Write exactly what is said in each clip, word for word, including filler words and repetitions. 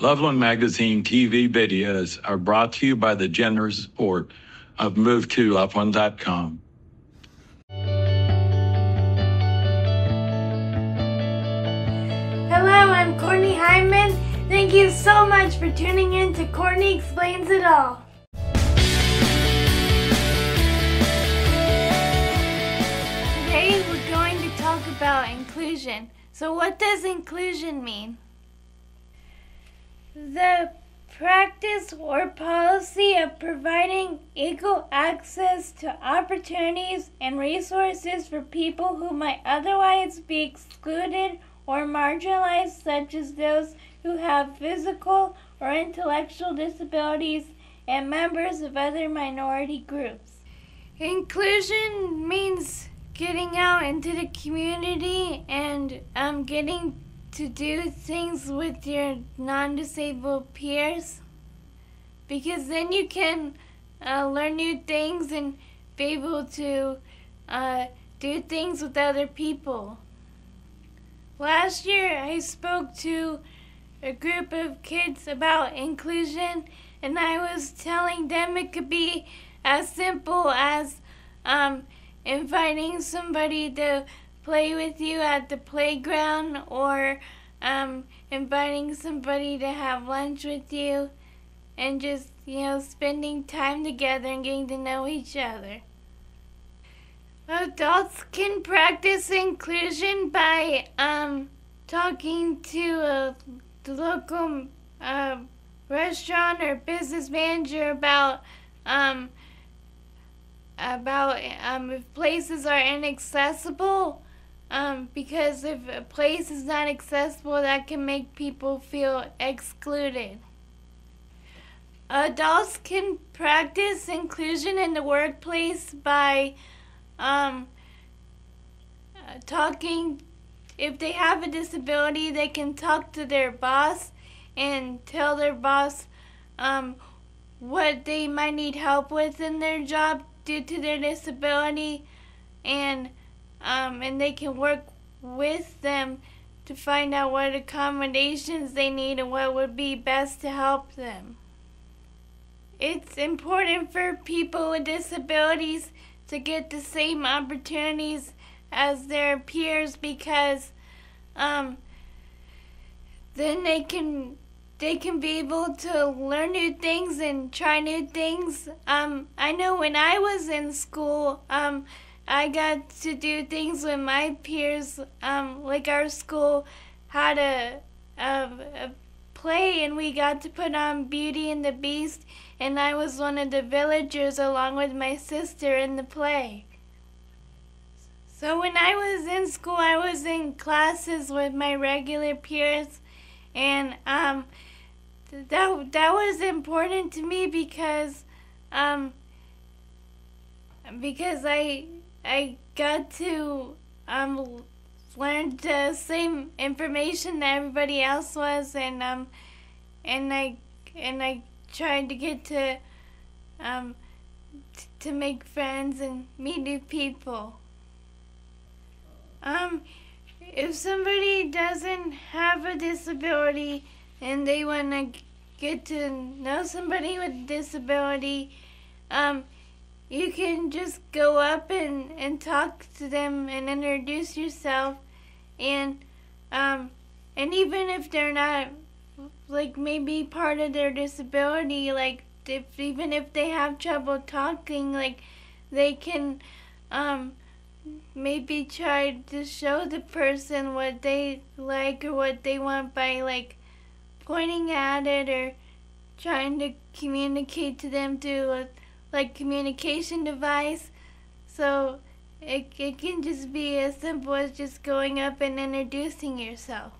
Loveland Magazine T V videos are brought to you by the generous support of move to love one dot com. Hello, I'm Courtney Hineman. Thank you so much for tuning in to Courtney Explains It All. Today we're going to talk about inclusion. So what does inclusion mean? The practice or policy of providing equal access to opportunities and resources for people who might otherwise be excluded or marginalized, such as those who have physical or intellectual disabilities and members of other minority groups. Inclusion means getting out into the community and um, getting to do things with your non-disabled peers, because then you can uh, learn new things and be able to uh, do things with other people. Last year I spoke to a group of kids about inclusion, and I was telling them it could be as simple as um, inviting somebody to play with you at the playground, or um, inviting somebody to have lunch with you, and just, you know, spending time together and getting to know each other. Adults can practice inclusion by um, talking to a local uh, restaurant or business manager about um, about um, if places are inaccessible. Um, because if a place is not accessible, that can make people feel excluded. Adults can practice inclusion in the workplace by um, uh, talking. If they have a disability, they can talk to their boss and tell their boss um, what they might need help with in their job due to their disability, and Um, and they can work with them to find out what accommodations they need and what would be best to help them. It's important for people with disabilities to get the same opportunities as their peers, because um, then they can they can be able to learn new things and try new things. Um, I know when I was in school, um, I got to do things with my peers, um, like our school had a, a, a play, and we got to put on Beauty and the Beast, and I was one of the villagers along with my sister in the play. So when I was in school, I was in classes with my regular peers, and um, that, that was important to me because, um, because I... I got to um, learn the same information that everybody else was, and um, and I and I tried to get to um, t to make friends and meet new people. Um, if somebody doesn't have a disability and they want to get to know somebody with a disability, um. You can just go up and, and talk to them and introduce yourself, and um, and even if they're not, like, maybe part of their disability, like if, even if they have trouble talking, like they can um, maybe try to show the person what they like or what they want by, like, pointing at it or trying to communicate to them through a, like, communication device. So it, it can just be as simple as just going up and introducing yourself.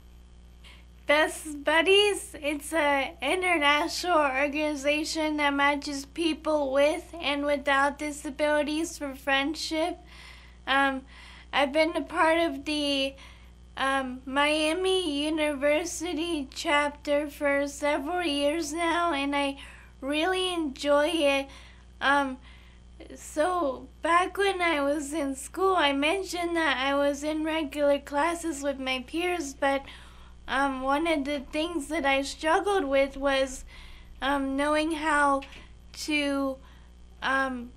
Best Buddies, it's an international organization that matches people with and without disabilities for friendship. Um, I've been a part of the um, Miami University chapter for several years now, and I really enjoy it. Um, so back when I was in school, I mentioned that I was in regular classes with my peers, but um, one of the things that I struggled with was um, knowing how to um,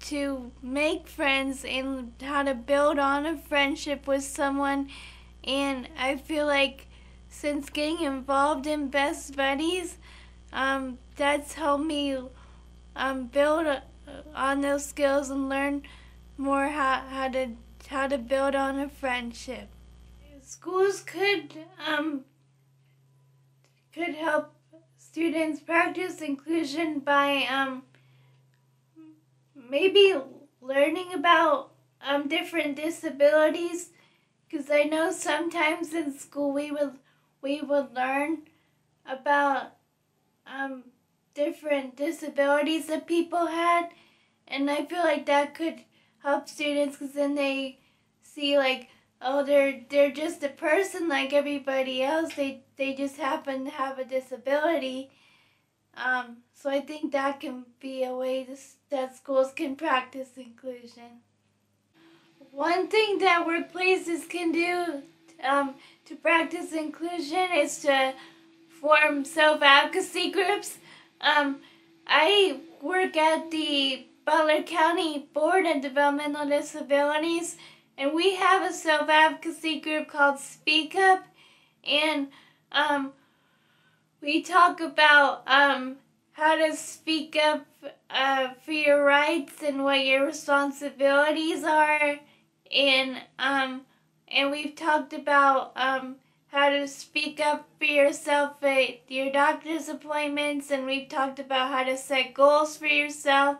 to make friends and how to build on a friendship with someone. And I feel like since getting involved in Best Buddies, um, that's helped me um, build a, on those skills and learn more how, how to how to build on a friendship. Schools could um, could help students practice inclusion by um, maybe learning about um, different disabilities, because I know sometimes in school we would we would learn about um, different disabilities that people had, and I feel like that could help students, because then they see like, oh, they're they're just a person like everybody else. They they just happen to have a disability. Um, so I think that can be a way to, that schools can practice inclusion. One thing that workplaces can do um, to practice inclusion is to form self-advocacy groups. Um, I work at the Butler County Board of Developmental Disabilities, and we have a self-advocacy group called Speak Up, and um, we talk about um, how to speak up uh, for your rights and what your responsibilities are, and um, and we've talked about um, how to speak up for yourself at your doctor's appointments, and we've talked about how to set goals for yourself.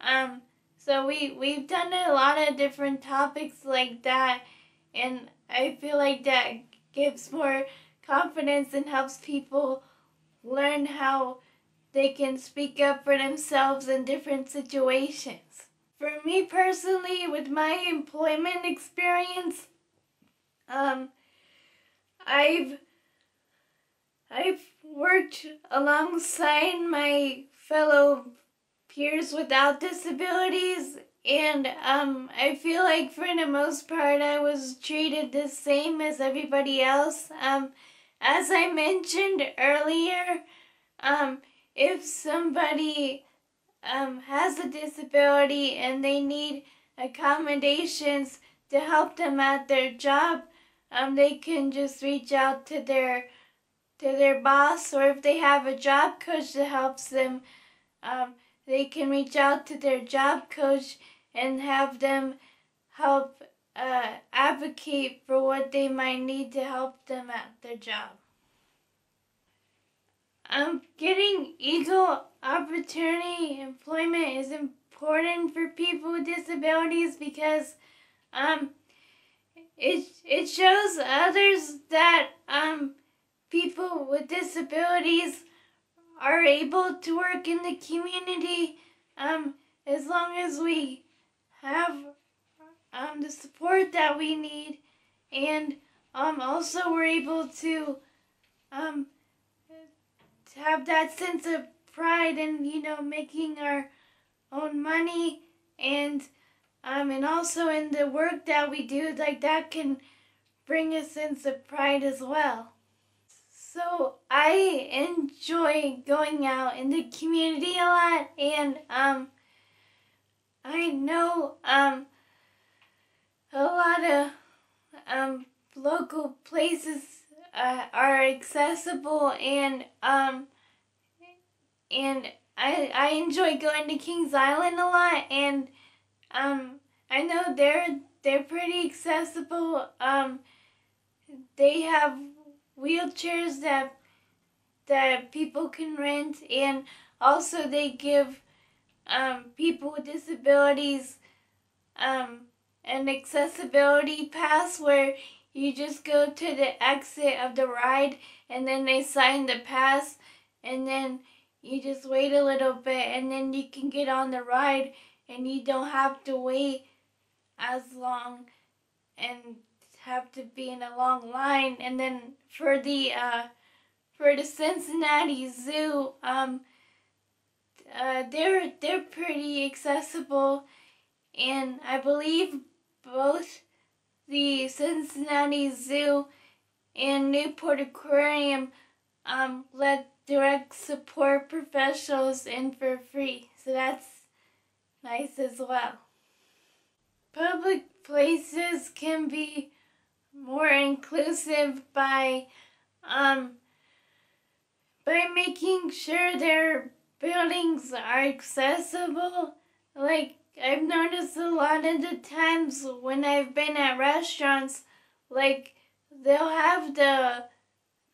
Um, So we, we've done a lot of different topics like that, and I feel like that gives more confidence and helps people learn how they can speak up for themselves in different situations. For me personally, with my employment experience, um, I've, I've worked alongside my fellow peers without disabilities, and um, I feel like for the most part I was treated the same as everybody else. Um, as I mentioned earlier, um, if somebody um, has a disability and they need accommodations to help them at their job, um, they can just reach out to their to their boss, or if they have a job coach that helps them, um, they can reach out to their job coach and have them help uh, advocate for what they might need to help them at their job. Um, getting equal opportunity employment is important for people with disabilities, because um, it, it shows others that um, people with disabilities are able to work in the community, um, as long as we have um, the support that we need, and um, also we're able to, um, to have that sense of pride in, you know, making our own money, and um, and also in the work that we do, like that can bring a sense of pride as well. So I enjoy going out in the community a lot, and um, I know um, a lot of um, local places uh, are accessible, and um, and I, I enjoy going to Kings Island a lot, and um, I know they're they're pretty accessible. Um, they have wheelchairs that that people can rent, and also they give um, people with disabilities um, an accessibility pass, where you just go to the exit of the ride and then they sign the pass, and then you just wait a little bit and then you can get on the ride, and you don't have to wait as long and have to be in a long line. And then for the uh, for the Cincinnati Zoo, um, uh, they're they're pretty accessible, and I believe both the Cincinnati Zoo and Newport Aquarium um, let direct support professionals in for free. So that's nice as well. Public places can be more inclusive by um, by making sure their buildings are accessible. Like, I've noticed a lot of the times when I've been at restaurants, like, they'll have the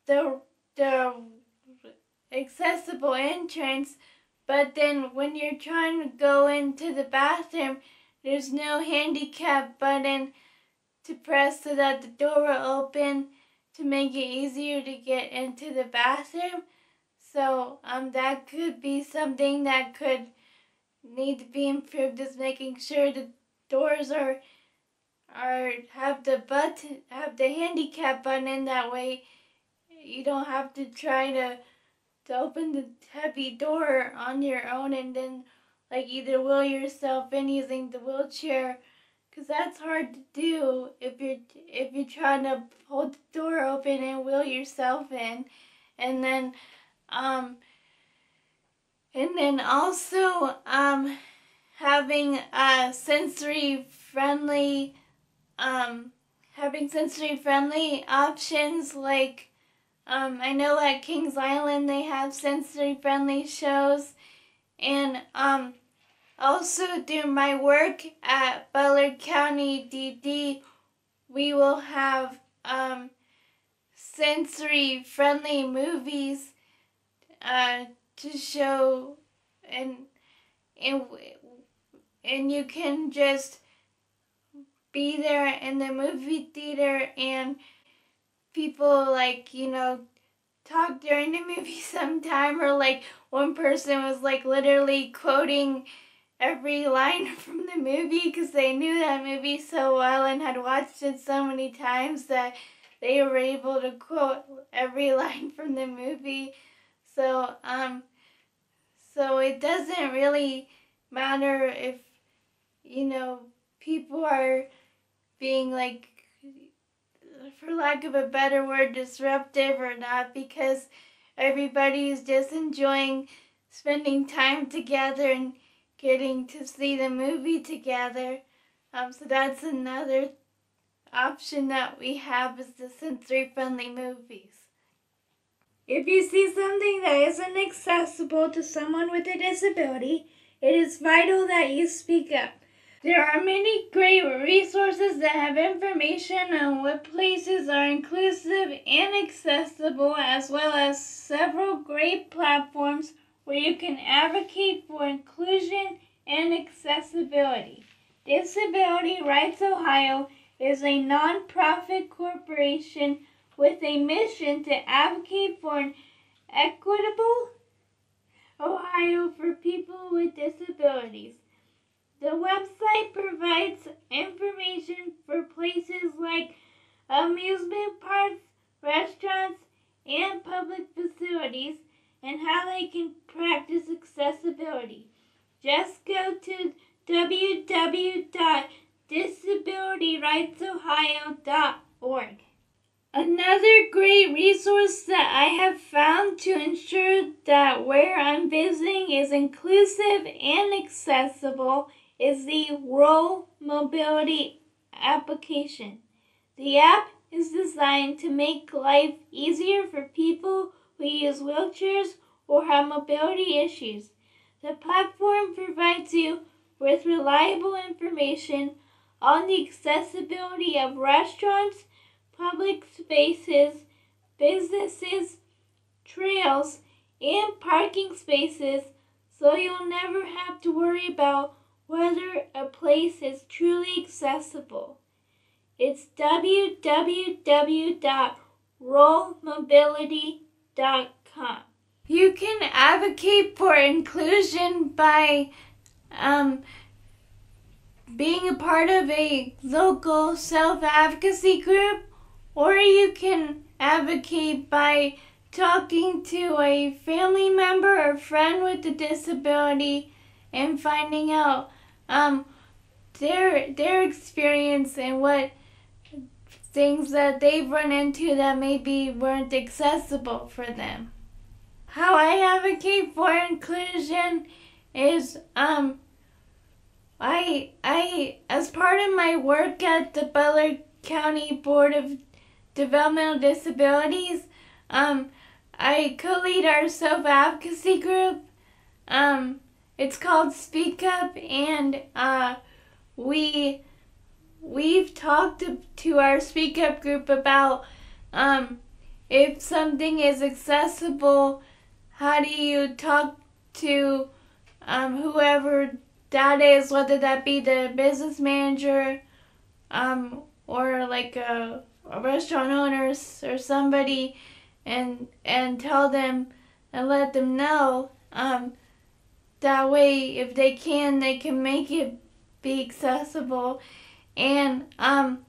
the the accessible entrance, but then when you're trying to go into the bathroom, there's no handicap button to press so that the door will open to make it easier to get into the bathroom. So um, that could be something that could need to be improved, is making sure the doors are are have the button have the handicap button, and that way you don't have to try to to open the heavy door on your own and then like either wheel yourself in using the wheelchair, because that's hard to do if you're if you're trying to hold the door open and wheel yourself in. And then um And then also um, having uh, sensory friendly, um, having sensory friendly options. Like um, I know at Kings Island they have sensory friendly shows, and um, also through my work at Butler County D D, we will have um, sensory friendly movies. Uh, to show, and and and you can just be there in the movie theater, and people, like, you know, talk during the movie sometime, or like one person was like literally quoting every line from the movie because they knew that movie so well and had watched it so many times that they were able to quote every line from the movie. So um so it doesn't really matter if, you know, people are being, like, for lack of a better word, disruptive or not, because everybody is just enjoying spending time together and getting to see the movie together. Um so that's another option that we have, is the sensory friendly movies. If you see something that isn't accessible to someone with a disability, it is vital that you speak up. There are many great resources that have information on what places are inclusive and accessible, as well as several great platforms where you can advocate for inclusion and accessibility. Disability Rights Ohio is a nonprofit corporation with a mission to advocate for an equitable Ohio for people with disabilities. The website provides information for places like amusement parks, restaurants, and public facilities, and how they can practice accessibility. Just go to w w w dot disability rights ohio dot org. Another great resource that I have found to ensure that where I'm visiting is inclusive and accessible is the Roll Mobility Application. The app is designed to make life easier for people who use wheelchairs or have mobility issues. The platform provides you with reliable information on the accessibility of restaurants, public spaces, businesses, trails, and parking spaces, so you'll never have to worry about whether a place is truly accessible. It's w w w dot roll mobility dot com. You can advocate for inclusion by um, being a part of a local self-advocacy group, or you can advocate by talking to a family member or friend with a disability and finding out um, their, their experience and what things that they've run into that maybe weren't accessible for them. How I advocate for inclusion is um, I, I, as part of my work at the Butler County Board of Developmental Disabilities, um, I co-lead our self-advocacy group. Um, it's called Speak Up, and uh, we, we've talked to, to our Speak Up group about um, if something is accessible, how do you talk to um, whoever that is, whether that be the business manager um, or like a, a restaurant owner or somebody, and and tell them and let them know. Um, that way, if they can, they can make it be accessible. And um,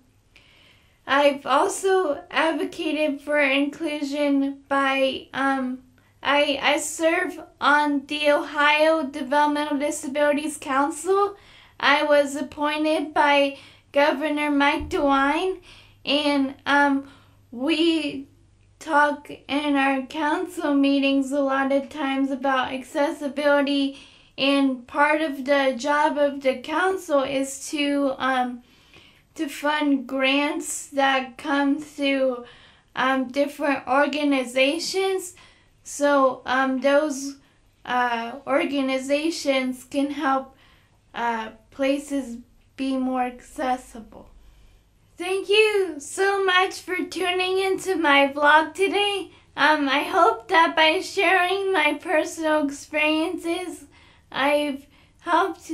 I've also advocated for inclusion by, um, I, I serve on the Ohio Developmental Disabilities Council. I was appointed by Governor Mike DeWine, and um, we talk in our council meetings a lot of times about accessibility, and part of the job of the council is to um, to fund grants that come through um, different organizations, so um, those uh, organizations can help uh, places be more accessible. Thank you so much for tuning into my vlog today. Um, I hope that by sharing my personal experiences, I've helped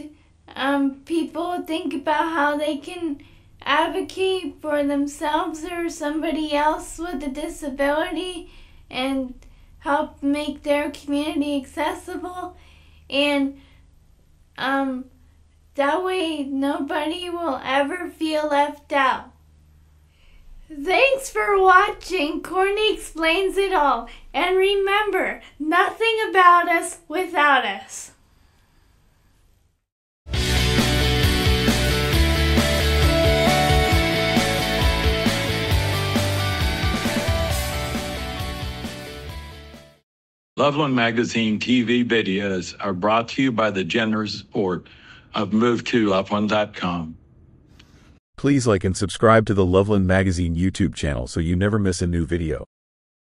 um, people think about how they can advocate for themselves or somebody else with a disability and help make their community accessible. And um, that way nobody will ever feel left out. Thanks for watching Courtney Explains It All, and remember, nothing about us without us. Loveland Magazine T V videos are brought to you by the generous support of move to loveland dot com. Please like and subscribe to the Loveland Magazine YouTube channel so you never miss a new video.